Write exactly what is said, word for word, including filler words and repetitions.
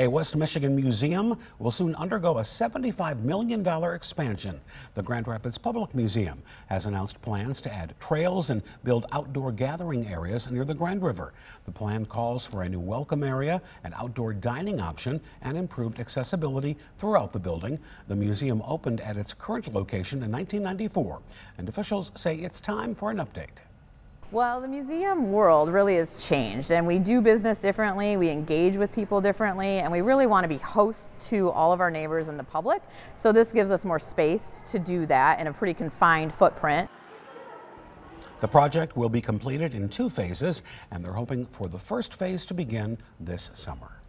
A West Michigan museum will soon undergo a seventy-five million dollar expansion. The Grand Rapids Public Museum has announced plans to add trails and build outdoor gathering areas near the Grand River. The plan calls for a new welcome area, an outdoor dining option, and improved accessibility throughout the building. The museum opened at its current location in nineteen ninety-four, and officials say it's time for an update. Well, the museum world really has changed, and we do business differently, we engage with people differently, and we really want to be host to all of our neighbors and the public. So this gives us more space to do that in a pretty confined footprint. The project will be completed in two phases, and they're hoping for the first phase to begin this summer.